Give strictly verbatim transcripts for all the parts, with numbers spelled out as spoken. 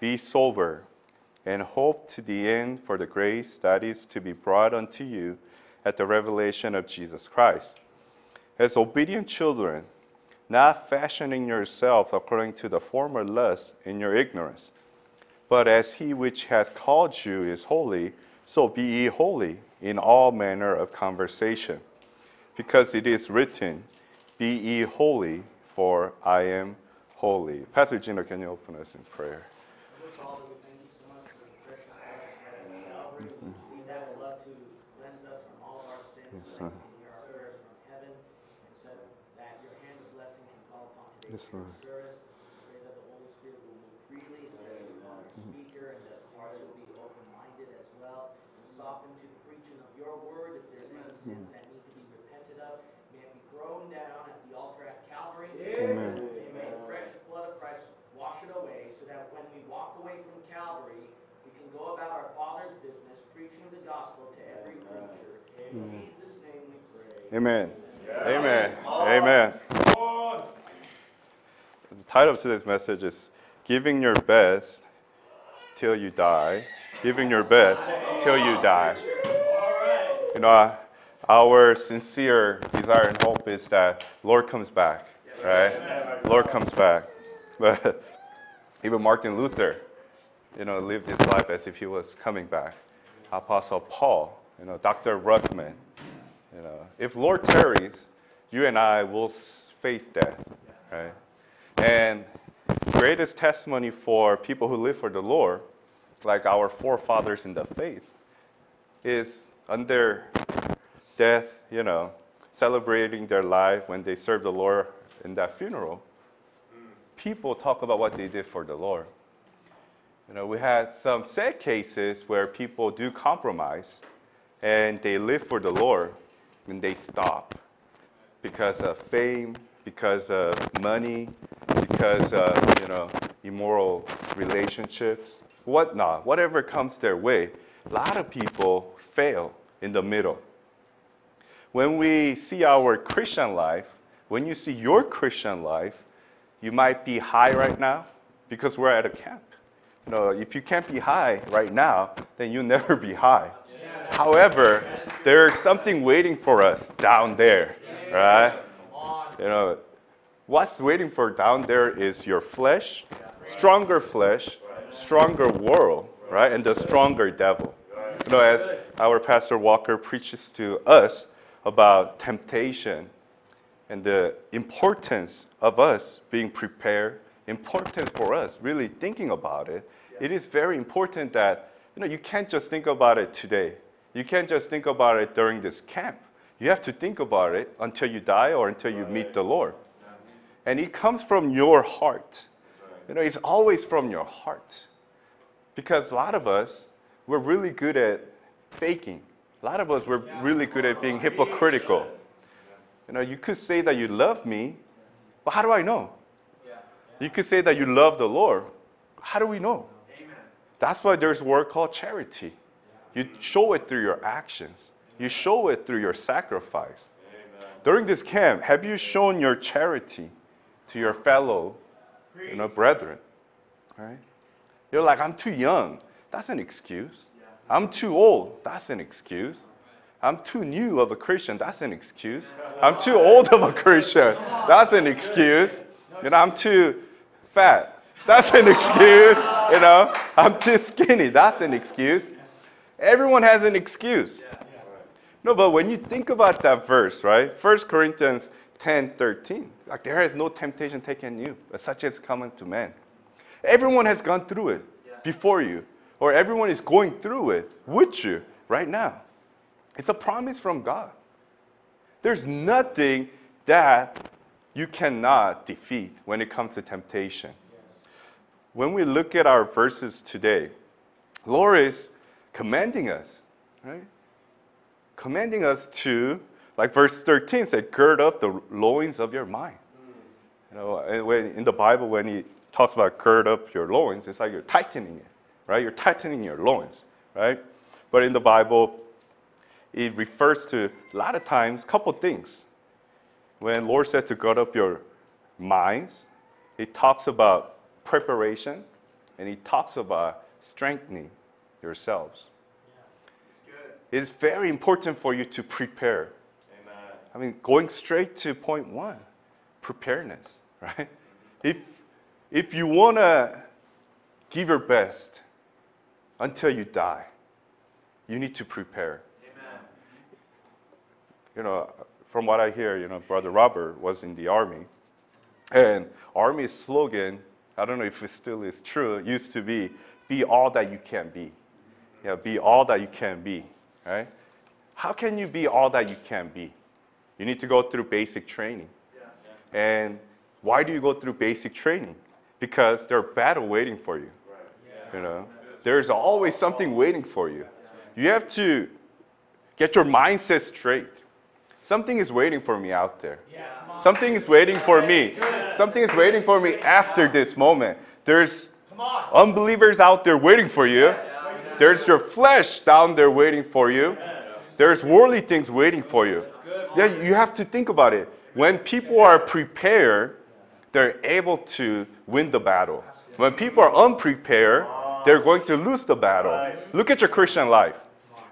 Be sober, and hope to the end for the grace that is to be brought unto you at the revelation of Jesus Christ. As obedient children, not fashioning yourselves according to the former lust in your ignorance, but as he which has called you is holy, so be ye holy in all manner of conversation. Because it is written, be ye holy, for I am holy. Pastor Gene, can you open us in prayer? Yes, sir. Yes, Lord. Amen. Amen. Amen. The title of today's message is Giving Your Best Till You Die. Giving Your Best Till You Die. You know, our sincere desire and hope is that Lord comes back, right? Lord comes back. But even Martin Luther, you know, lived his life as if he was coming back. Apostle Paul, you know, Doctor Ruckman. You know, if Lord tarries, you and I will face death, right? And the greatest testimony for people who live for the Lord, like our forefathers in the faith, is under death, you know, celebrating their life when they serve the Lord in that funeral. People talk about what they did for the Lord. You know, we had some sad cases where people do compromise and they live for the Lord. And they stop because of fame, because of money, because of, you know, immoral relationships, whatnot, whatever comes their way. A lot of people fail in the middle. When we see our Christian life, when you see your Christian life, you might be high right now because we're at a camp. You know, if you can't be high right now, then you'll never be high. However, there's something waiting for us down there, right? You know, what's waiting for down there is your flesh, stronger flesh, stronger world, right? And the stronger devil. You know, as our Pastor Walker preaches to us about temptation and the importance of us being prepared, important for us really thinking about it, it is very important that, you know, you can't just think about it today. You can't just think about it during this camp. You have to think about it until you die or until you meet the Lord. And it comes from your heart. You know, it's always from your heart. Because a lot of us, we're really good at faking. A lot of us, we're really good at being hypocritical. You know, you could say that you love me, but how do I know? You could say that you love the Lord. How do we know? That's why there's a word called charity. You show it through your actions. You show it through your sacrifice. Amen. During this camp, have you shown your charity to your fellow, you know, brethren? Right? You're like, I'm too young. That's an excuse. I'm too old. That's an excuse. I'm too new of a Christian. That's an excuse. I'm too old of a Christian. That's an excuse. You know, I'm too fat. That's an excuse. You know, I'm too skinny. That's an excuse. Everyone has an excuse. Yeah. Yeah. No, but when you think about that verse, right? First Corinthians ten thirteen. Like, there is no temptation taken you, but such as common to man. Everyone has gone through it yeah. before you, or everyone is going through it with you right now. It's a promise from God. There's nothing that you cannot defeat when it comes to temptation. Yes. When we look at our verses today, Lord is commanding us, right? Commanding us to, like verse thirteen said, gird up the loins of your mind. Mm. You know, when, in the Bible, when he talks about gird up your loins, it's like you're tightening it, right? You're tightening your loins, right? But in the Bible, it refers to a lot of times, a couple things. When Lord says to gird up your minds, it talks about preparation, and he talks about strengthening yourselves. Yeah, it's good. It's very important for you to prepare. Amen. I mean, going straight to point one, preparedness, right? If, if you want to give your best until you die, you need to prepare. Amen. You know, from what I hear, you know, Brother Robert was in the Army. And Army's slogan, I don't know if it still is true, used to be, be all that you can be. Yeah, be all that you can be, right? How can you be all that you can be? You need to go through basic training. Yeah. Yeah. And why do you go through basic training? Because there are battles waiting for you. Right. Yeah. You know, there's always something waiting for you. Yeah. You have to get your mindset straight. Something is waiting for me out there. Yeah, something is waiting for me. Good. Something is waiting for me after this moment. There's unbelievers out there waiting for you. Yes. There's your flesh down there waiting for you. Yes. There's worldly things waiting for you. Yeah, you have to think about it. When people are prepared, they're able to win the battle. When people are unprepared, they're going to lose the battle. Look at your Christian life.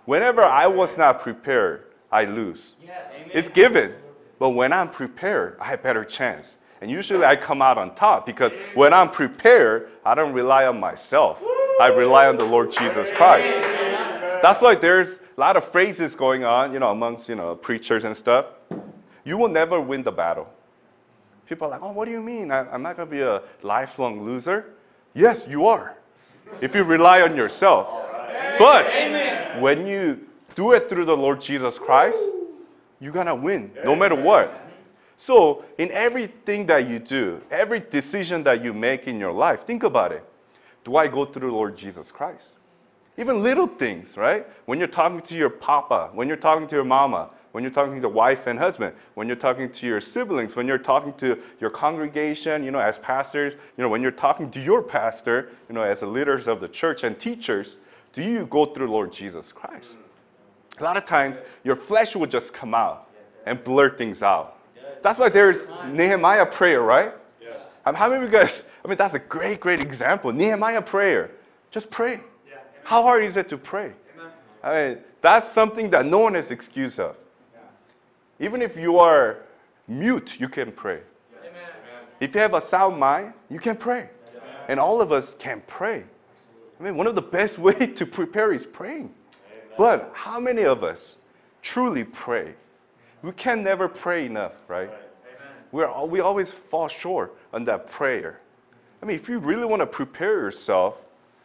Whenever I was not prepared, I lose. Yes. It's given. But when I'm prepared, I have a better chance. And usually I come out on top because when I'm prepared, I don't rely on myself. Woo! I rely on the Lord Jesus Christ. Amen. That's why there's a lot of phrases going on, you know, amongst, you know, preachers and stuff. You will never win the battle. People are like, oh, what do you mean? I, I'm not going to be a lifelong loser. Yes, you are. If you rely on yourself. Right. But Amen. When you do it through the Lord Jesus Christ, you're going to win no matter what. So in everything that you do, every decision that you make in your life, think about it. Do I go through the Lord Jesus Christ? Even little things, right? When you're talking to your papa, when you're talking to your mama, when you're talking to the wife and husband, when you're talking to your siblings, when you're talking to your congregation, you know, as pastors, you know, when you're talking to your pastor, you know, as the leaders of the church and teachers, do you go through the Lord Jesus Christ? A lot of times, your flesh will just come out and blur things out. That's why there's Nehemiah prayer, right? Yes. I mean, how many of you guys, I mean, that's a great, great example. Nehemiah prayer. Just pray. Yeah. How hard is it to pray? Amen. I mean, that's something that no one has excuse of. Yeah. Even if you are mute, you can pray. Yeah. Amen. If you have a sound mind, you can pray. Yeah. And all of us can pray. Absolutely. I mean, one of the best ways to prepare is praying. But how many of us truly pray? We can never pray enough, right? Right. We're all, we always fall short on that prayer. I mean, if you really want to prepare yourself,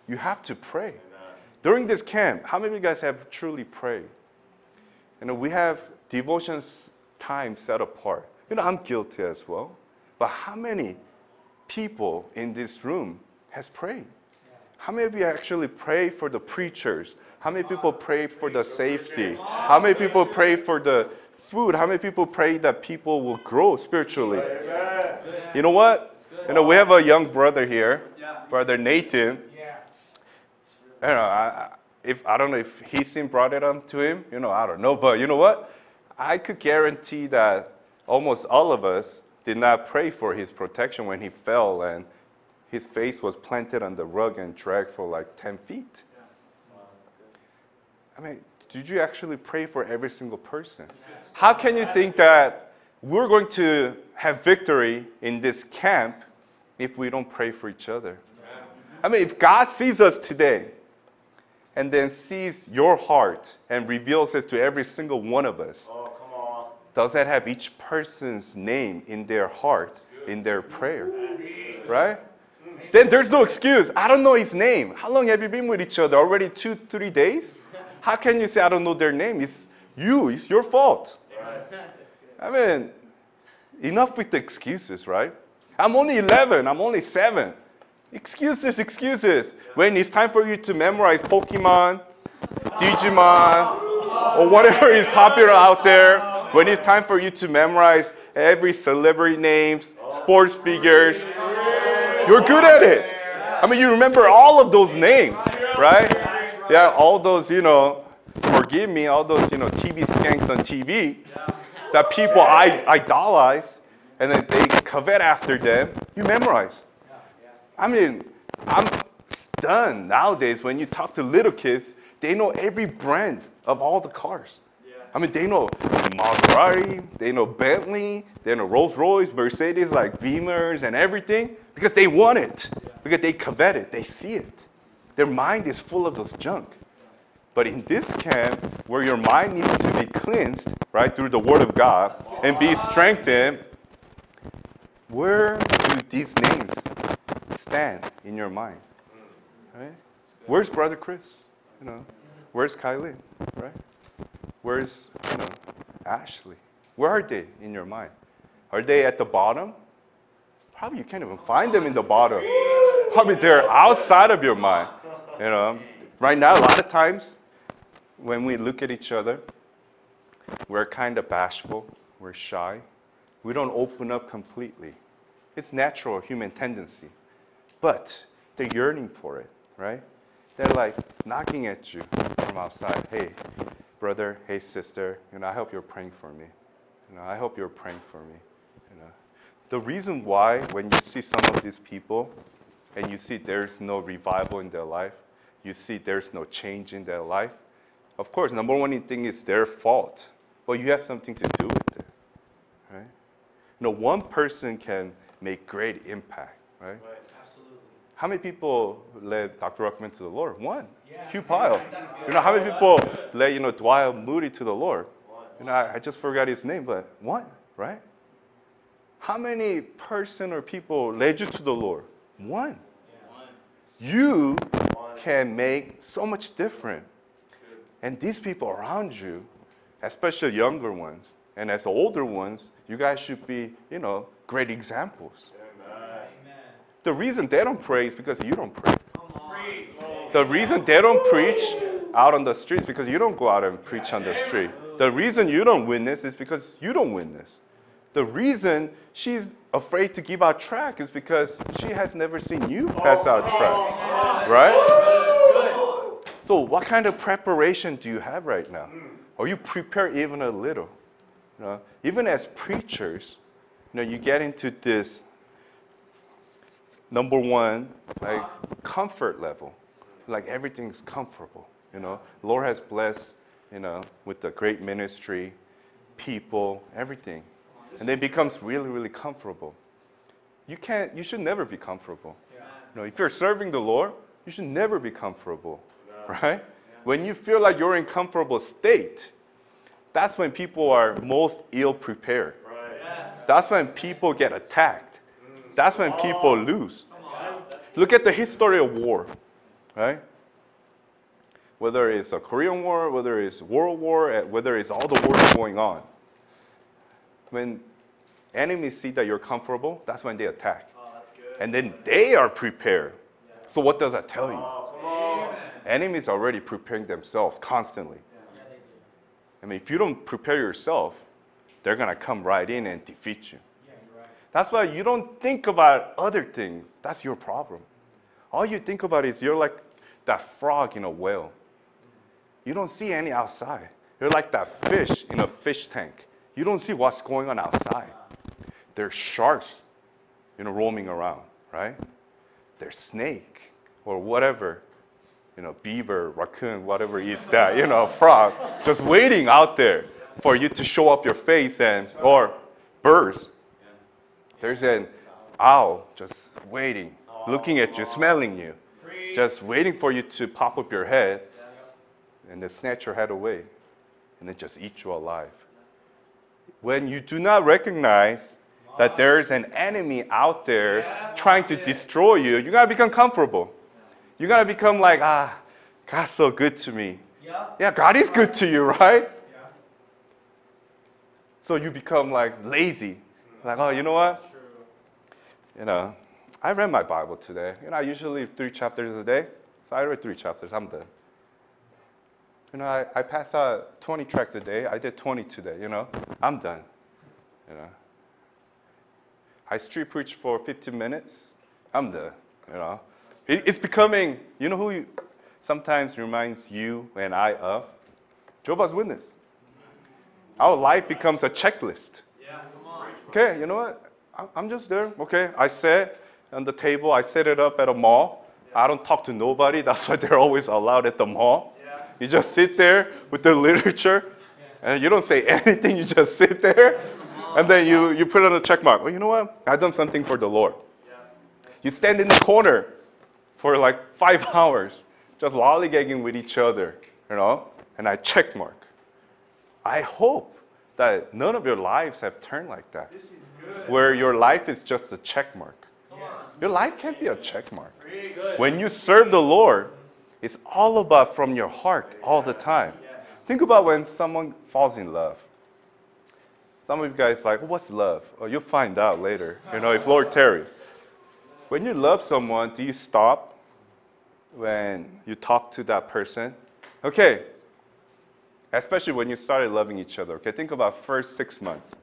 you have to pray. Amen. During this camp, how many of you guys have truly prayed? You know, we have devotion time set apart. You know, I'm guilty as well. But how many people in this room has prayed? How many of you actually pray for the preachers? How many people pray for the safety? How many people pray for the food? How many people pray that people will grow spiritually? Amen. You know what? You know, we have a young brother here, Brother Nathan. I don't know, I, if, I don't know if he sin brought it up to him. You know, I don't know. But you know what? I could guarantee that almost all of us did not pray for his protection when he fell and his face was planted on the rug and dragged for like ten feet. Yeah. Wow, I mean, did you actually pray for every single person? Yes. How can you think that we're going to have victory in this camp if we don't pray for each other? Yeah. I mean, if God sees us today and then sees your heart and reveals it to every single one of us, oh, come on. Does that have each person's name in their heart, in their prayer, right? Then there's no excuse. I don't know his name. How long have you been with each other? Already two, three days? How can you say I don't know their name? It's you. It's your fault. Right. I mean, enough with the excuses, right? I'm only eleven. I'm only seven. Excuses, excuses. When it's time for you to memorize Pokemon, Digimon, or whatever is popular out there, when it's time for you to memorize every celebrity names, sports figures, you're good at it. I mean, you remember all of those names, right? Yeah, all those, you know, forgive me, all those, you know, T V skanks on T V that people idolize and then they covet after them, you memorize. I mean, I'm done. Nowadays, when you talk to little kids, they know every brand of all the cars. Yeah. I mean, they know Maserati, they know Bentley, they know Rolls Royce, Mercedes, like Beemers and everything, because they want it, yeah. because they covet it, they see it. Their mind is full of this junk. But in this camp, where your mind needs to be cleansed, right, through the Word of God, and be strengthened, where do these names stand in your mind? Right? Where's Brother Chris? You know, where's Kylie? Right? Where's, you know, Ashley? Where are they in your mind? Are they at the bottom? Probably you can't even find them in the bottom. Probably they're outside of your mind. You know, right now, a lot of times, when we look at each other, we're kind of bashful, we're shy, we don't open up completely. It's natural human tendency, but they're yearning for it, right? They're like knocking at you from outside. Hey, brother, hey, sister, you know, I hope you're praying for me. You know, I hope you're praying for me. You know, the reason why when you see some of these people and you see there's no revival in their life, you see there's no change in their life, of course, number one thing is their fault, but you have something to do with it, right? You know, one person can make great impact, right? Right, absolutely. How many people led Doctor Ruckman to the Lord? One. Yeah. Hugh Pyle. You know, how many people led, you know, Dwyer Moody to the Lord? One. You know, I, I just forgot his name, but one, right? How many person or people led you to the Lord? One. Yeah. One. You one. Can make so much difference. And these people around you, especially younger ones, and as older ones, you guys should be, you know, great examples. Amen. The reason they don't pray is because you don't pray. The reason they don't preach out on the streets is because you don't go out and preach on the street. The reason you don't witness is because you don't witness. The reason she's afraid to give out track is because she has never seen you pass out track, right? So what kind of preparation do you have right now? Are you prepared even a little? You know, even as preachers, you know, you get into this, number one, like comfort level. Like everything's comfortable, you know. Lord has blessed, you know, with the great ministry, people, everything. And then it becomes really, really comfortable. You can't, you should never be comfortable. You know, if you're serving the Lord, you should never be comfortable. Right? When you feel like you're in a comfortable state, that's when people are most ill-prepared. Right. Yes. That's when people get attacked. Mm. That's when oh. people lose. Look at the history of war, right? Whether it's a Korean War, whether it's World War, whether it's all the wars going on. When enemies see that you're comfortable, that's when they attack. Oh, that's good. And then they are prepared. Yeah. So what does that tell you? Oh. Enemies are already preparing themselves constantly. Yeah, they do. I mean, if you don't prepare yourself, they're going to come right in and defeat you. Yeah, you're right. That's why you don't think about other things. That's your problem. All you think about is you're like that frog in a whale. You don't see any outside. You're like that fish in a fish tank. You don't see what's going on outside. There's sharks, you know, roaming around, right? There's snake or whatever. You know, beaver, raccoon, whatever eats that, you know, frog, just waiting out there for you to show up your face, and or birds. There's an owl just waiting, looking at you, smelling you, just waiting for you to pop up your head and then snatch your head away and then just eat you alive. When you do not recognize that there's an enemy out there trying to destroy you, you gotta become comfortable. You're going to become like, ah, God's so good to me. Yeah, yeah, God is good to you, right? Yeah. So you become like lazy. Mm-hmm. Like, oh, you know what? That's true. You know, I read my Bible today. You know, I usually read three chapters a day. So I read three chapters. I'm done. You know, I, I pass out twenty tracks a day. I did twenty today, you know. I'm done. You know, I street preach for fifteen minutes. I'm done, you know. It's becoming, you know who you, sometimes reminds you and I of? Jehovah's Witness. Our life becomes a checklist. Yeah, come on. Okay, you know what? I'm just there. Okay, I sat on the table. I set it up at a mall. I don't talk to nobody. That's why they're always allowed at the mall. Yeah. You just sit there with their literature, yeah. and you don't say anything. You just sit there, and then you, you put on a check mark. Well, you know what? I've done something for the Lord. Yeah. You stand in the corner for like five hours, just lollygagging with each other, you know, and I check mark. I hope that none of your lives have turned like that, this is good. Where your life is just a check mark. Your life can't be a check mark. When you serve the Lord, it's all about from your heart all the time. Think about when someone falls in love. Some of you guys are like, what's love? Oh, you'll find out later, you know, if Lord tarries. When you love someone, do you stop when you talk to that person? Okay, especially when you started loving each other. Okay, think about first six months.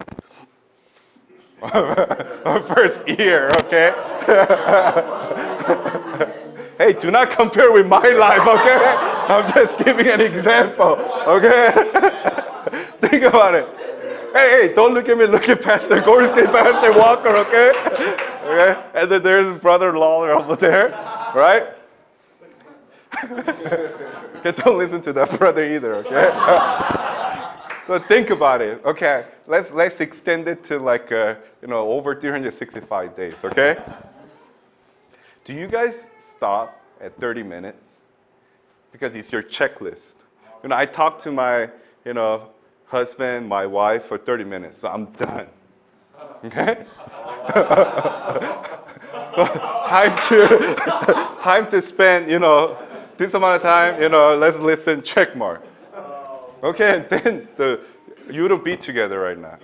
First year, okay? Hey, do not compare with my life, okay? I'm just giving an example, okay? Think about it. Hey, hey, don't look at me, look at Pastor Gorski, Pastor Walker, okay? Okay? And then there's Brother Lawler over there, right? Okay, don't listen to that brother either, okay? So think about it. Okay, let's let's extend it to like uh, you know over three hundred sixty-five days. Okay. Do you guys stop at thirty minutes because it's your checklist? You know, I talk to my you know husband, my wife for thirty minutes, so I'm done. Okay. So time to time to spend you know this amount of time. You know, let's listen. Check mark. Okay, and then the, you wouldn't be together right now.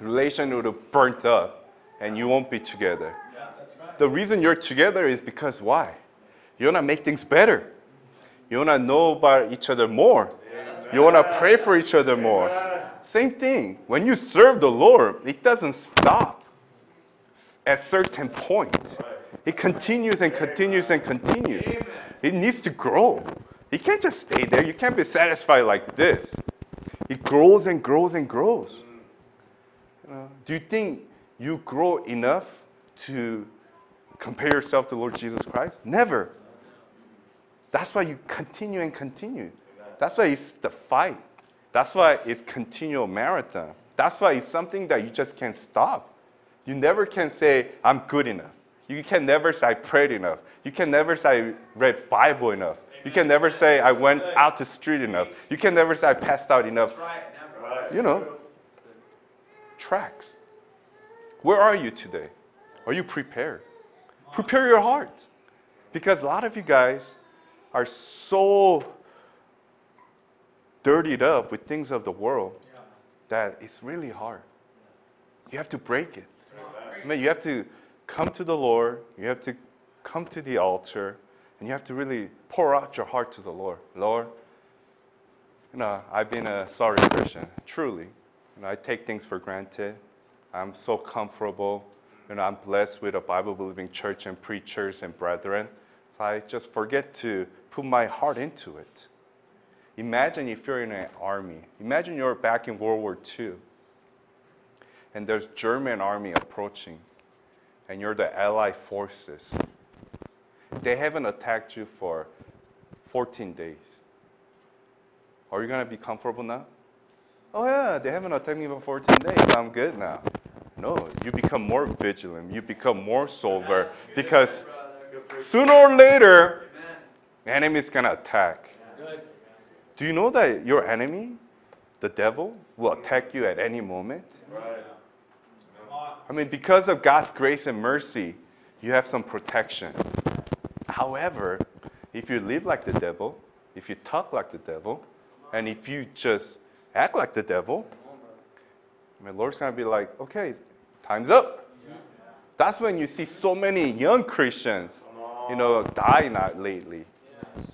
Relation would have burnt up, and you won't be together. Yeah, that's right. The reason you're together is because why? You want to make things better. You want to know about each other more. Yeah, you want to pray for each other more. Yeah. Same thing. When you serve the Lord, it doesn't stop at a certain point. Right. It continues and continues and continues. Amen. It needs to grow. You can't just stay there. You can't be satisfied like this. It grows and grows and grows. Uh, do you think you grow enough to compare yourself to Lord Jesus Christ? Never. That's why you continue and continue. That's why it's the fight. That's why it's continual marathon. That's why it's something that you just can't stop. You never can say, I'm good enough. You can never say, I prayed enough. You can never say, I read Bible enough. You can never say, I went out the street enough. You can never say, I passed out enough. You know, tracks. Where are you today? Are you prepared? Prepare your heart. Because a lot of you guys are so dirtied up with things of the world that it's really hard. You have to break it. I mean, you have to come to the Lord. You have to come to the altar. And you have to really pour out your heart to the Lord. Lord, you know, I've been a sorry Christian, truly. You know, I take things for granted. I'm so comfortable. You know, I'm blessed with a Bible-believing church and preachers and brethren. So I just forget to put my heart into it. Imagine if you're in an army. Imagine you're back in World War Two. And there's German army approaching. And you're the Allied forces. They haven't attacked you for fourteen days. Are you going to be comfortable now? Oh, yeah, they haven't attacked me for fourteen days. I'm good now. No, you become more vigilant. You become more sober. Because sooner or later, the enemy is going to attack. Do you know that your enemy, the devil, will attack you at any moment? I mean, because of God's grace and mercy, you have some protection. However, if you live like the devil, if you talk like the devil, and if you just act like the devil, my Lord's going to be like, okay, time's up. Yeah. That's when you see so many young Christians, you know, dying out lately. Yes.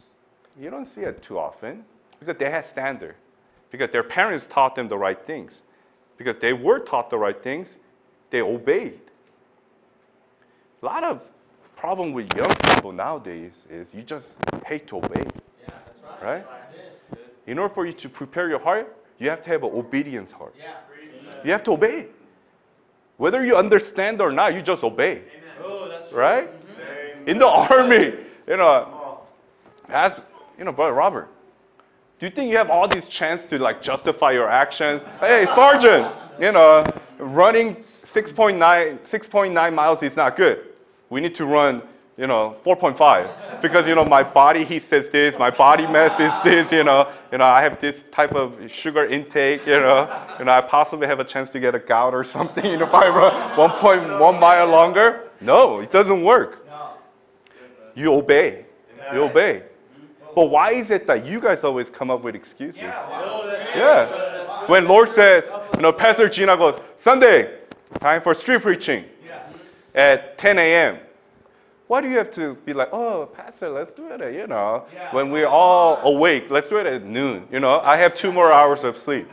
You don't see it too often because they had standard, because their parents taught them the right things. Because they were taught the right things, they obeyed. A lot of problem with young people nowadays is you just hate to obey, yeah, that's right. Right? That's right. In order for you to prepare your heart, you have to have an obedience heart. Yeah. You have to obey. Whether you understand or not, you just obey. Amen. Oh, that's right? Right? Mm-hmm. In the army, You know, ask, you know, Brother Robert, do you think you have all these chance to like justify your actions? Hey, Sergeant, you know, running six point nine, six point nine miles is not good. We need to run, you know, four point five because, you know, my body heat says this, my body mass is this, you know, you know, I have this type of sugar intake, you know, you know, I possibly have a chance to get a gout or something, you know, if I run one point one mile longer. No, it doesn't work. You obey. You obey. But why is it that you guys always come up with excuses? Yeah. When Lord says, you know, Pastor Gina goes, Sunday, time for street preaching at ten A M Why do you have to be like, oh, Pastor, let's do it, at, you know, when we're all awake, let's do it at noon. You know, I have two more hours of sleep.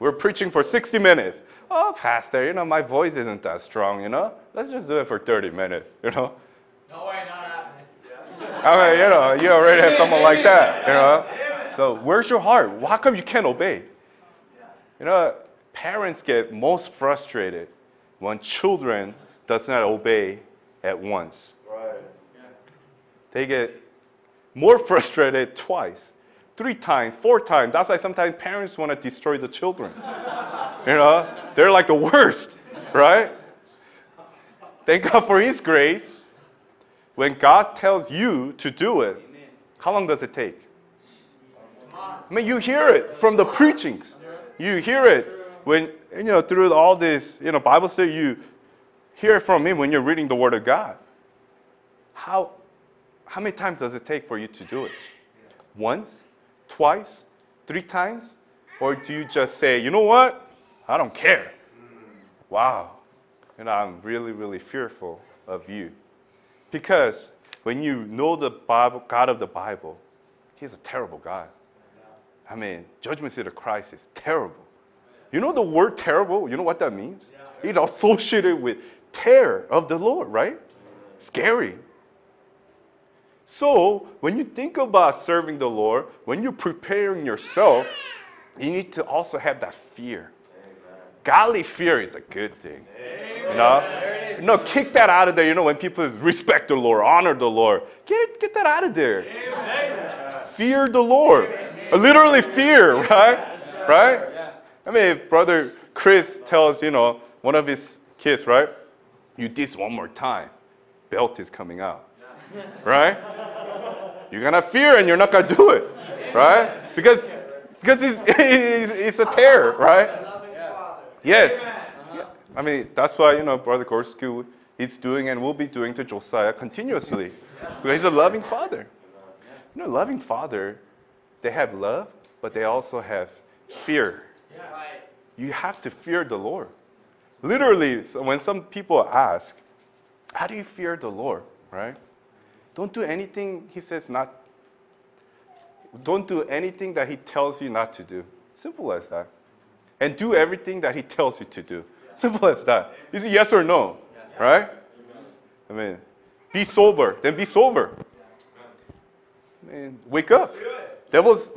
We're preaching for sixty minutes. Oh, Pastor, you know, my voice isn't that strong, you know. Let's just do it for thirty minutes, you know. No way, not happening. I mean, you know, you already have someone like that, you know. So where's your heart? How come you can't obey? You know, parents get most frustrated when children does not obey at once. Right. They get more frustrated twice, three times, four times. That's why sometimes parents want to destroy the children. You know, they're like the worst, right? Thank God for His grace. When God tells you to do it, amen, how long does it take? I mean, you hear it from the preachings. You hear it when, you know, through all this, you know, Bible study, you hear it from Him when you're reading the Word of God. How, how many times does it take for you to do it? Once, twice, three times? Or do you just say, you know what? I don't care. Wow. You know, I'm really, really fearful of you. Because when you know the Bible, God of the Bible, He's a terrible God. I mean, judgment seat of Christ is terrible. You know the word terrible? You know what that means? It's associated with terror of the Lord, right? Scary. So when you think about serving the Lord, when you're preparing yourself, you need to also have that fear. Godly fear is a good thing. You know, no, kick that out of there. You know, when people respect the Lord, honor the Lord, get it, get that out of there. Amen. Fear the Lord. Amen. Literally fear, right? Yes, right? Yeah. I mean, if Brother Chris tells, you know, one of his kids, right? You this one more time, belt is coming out, yeah, right? You're gonna fear and you're not gonna do it, right? Because because it's it's, it's a terror, right? Yes. I mean, that's why, you know, Brother Gorski is doing and will be doing to Josiah continuously. Because he's a loving father. You know, loving father, they have love, but they also have fear. You have to fear the Lord. Literally, so when some people ask, how do you fear the Lord, right? Don't do anything he says not, don't do anything that he tells you not to do. Simple as that. And do everything that he tells you to do. Simple as that. Is it yes or no? Yeah. Right? I mean, be sober. Then be sober. I mean, wake up. Devil's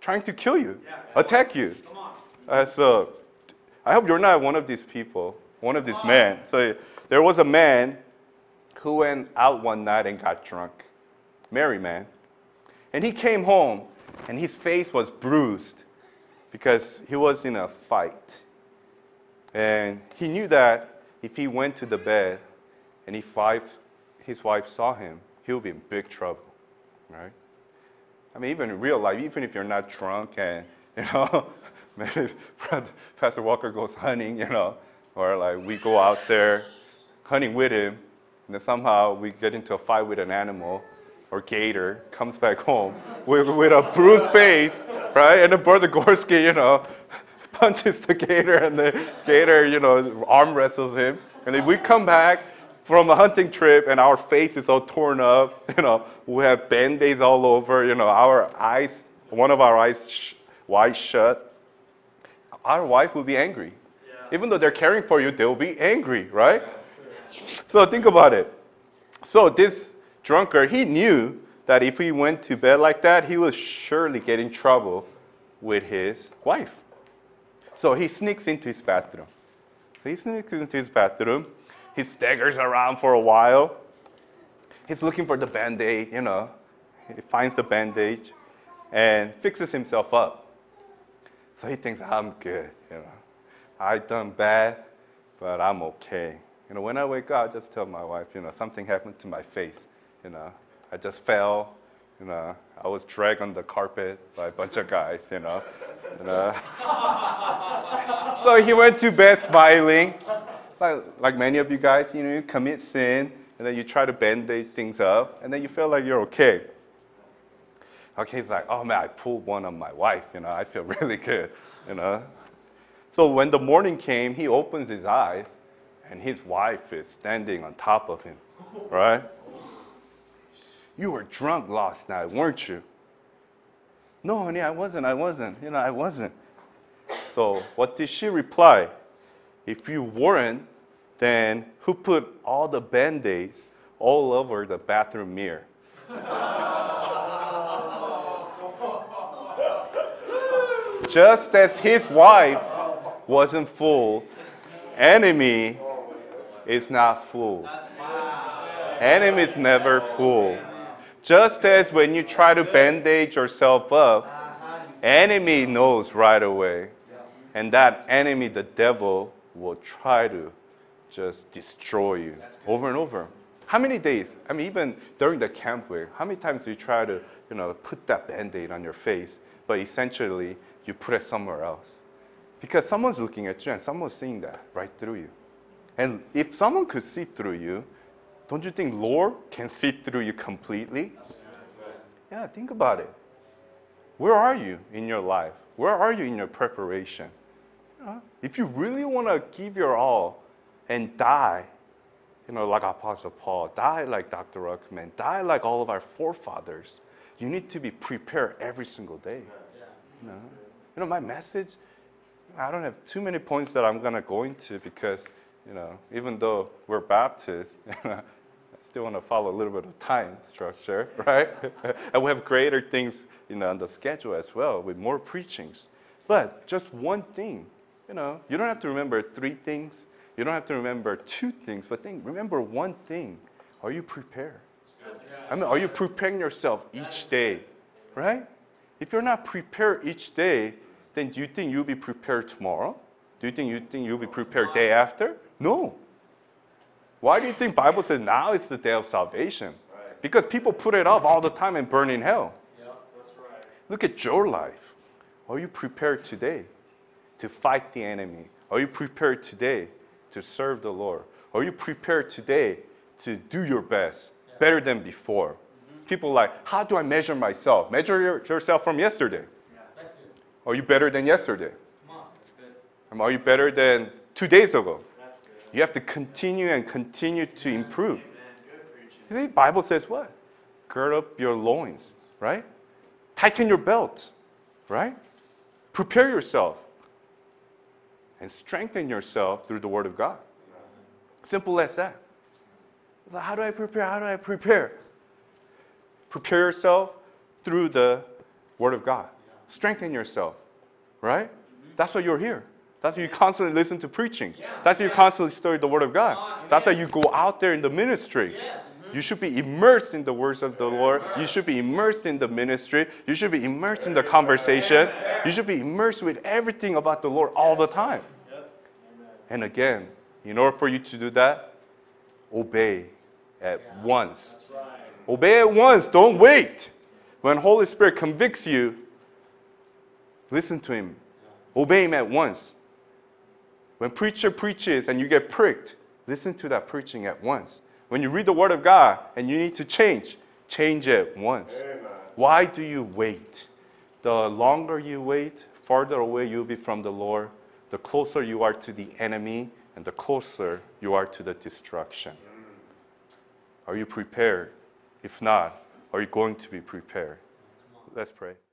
trying to kill you, yeah, attack you. Come on. Uh, so I hope you're not one of these people, one of these men. So there was a man who went out one night and got drunk. Merry man. And he came home and his face was bruised because he was in a fight. And he knew that if he went to the bed and if his wife saw him, he'll be in big trouble, right? I mean, even in real life, even if you're not drunk and, you know, maybe Pastor Walker goes hunting, you know, or like we go out there hunting with him, and then somehow we get into a fight with an animal or gator, comes back home with, with a bruised face, right? And then Brother Gorski, you know, punches the gator and the gator, you know, arm wrestles him. And then we come back from a hunting trip and our face is all torn up. You know, we have band-aids all over. You know, our eyes, one of our eyes sh wide shut. Our wife will be angry. Yeah. Even though they're caring for you, they'll be angry, right? Yeah. So think about it. So this drunkard, he knew that if he went to bed like that, he would surely get in trouble with his wife. So he sneaks into his bathroom. So he sneaks into his bathroom. He staggers around for a while. he's looking for the Band-Aid, you know. He finds the bandage and fixes himself up. So he thinks, I'm good, you know. I done bad, but I'm okay. You know, when I wake up, I just tell my wife, you know, something happened to my face, you know. I just fell, you know. I was dragged on the carpet by a bunch of guys, you know. And, uh, so he went to bed smiling. Like, like many of you guys, you know, you commit sin, and then you try to bandage things up, and then you feel like you're okay. Okay, he's like, oh man, I pulled one on my wife, you know, I feel really good, you know. So when the morning came, he opens his eyes, and his wife is standing on top of him, right? You were drunk last night, weren't you? No, honey, I wasn't, I wasn't, you know, I wasn't. So what did she reply? If you weren't, then who put all the Band-Aids all over the bathroom mirror? Just as his wife wasn't fooled, enemy is not fooled. Enemy is never fooled. Just as when you try to bandage yourself up, enemy knows right away. And that enemy, the devil, will try to just destroy you over and over. How many days? I mean, even during the camp week, how many times do you try to, you know, put that Band-Aid on your face, but essentially you put it somewhere else? Because someone's looking at you and someone's seeing that right through you. And if someone could see through you, don't you think Lord can see through you completely? Yeah, think about it. Where are you in your life? Where are you in your preparation? If you really want to give your all and die, you know, like Apostle Paul, die like Doctor Ruckman, die like all of our forefathers, you need to be prepared every single day. You know, you know my message, I don't have too many points that I'm going to go into because, you know, even though we're Baptists, I still want to follow a little bit of time structure, right? And we have greater things, you know, on the schedule as well with more preachings. But just one thing, you know, you don't have to remember three things. You don't have to remember two things, but think, remember one thing. Are you prepared? I mean, are you preparing yourself each day, right? If you're not prepared each day, then do you think you'll be prepared tomorrow? Do you think you think you'll be prepared day after? No. Why do you think the Bible says now is the day of salvation? Right. Because people put it off all the time and burn in hell. Yeah, that's right. Look at your life. Are you prepared today to fight the enemy? Are you prepared today to serve the Lord? Are you prepared today to do your best, yeah, better than before? Mm-hmm. People like, how do I measure myself? Measure your, yourself from yesterday. Yeah, that's good. Are you better than yesterday? Come on, that's good. I mean, are you better than two days ago? That's good. You have to continue and continue to Amen. Improve. Amen. Good. You see, the Bible says what? Gird up your loins, right? Tighten your belt, right? Prepare yourself and strengthen yourself through the Word of God. Simple as that. How do I prepare? How do I prepare? Prepare yourself through the Word of God. Strengthen yourself, right? That's why you're here. That's why you constantly listen to preaching. That's why you constantly study the Word of God. That's why you go out there in the ministry. You should be immersed in the words of the Lord. You should be immersed in the ministry. You should be immersed in the conversation. You should be immersed with everything about the Lord all the time. And again, in order for you to do that, obey at once. Obey at once. Don't wait. When Holy Spirit convicts you, listen to Him. Obey Him at once. When preacher preaches and you get pricked, listen to that preaching at once. When you read the Word of God and you need to change, change it once. Amen. Why do you wait? The longer you wait, farther away you'll be from the Lord. The closer you are to the enemy, and the closer you are to the destruction. Are you prepared? If not, are you going to be prepared? Let's pray.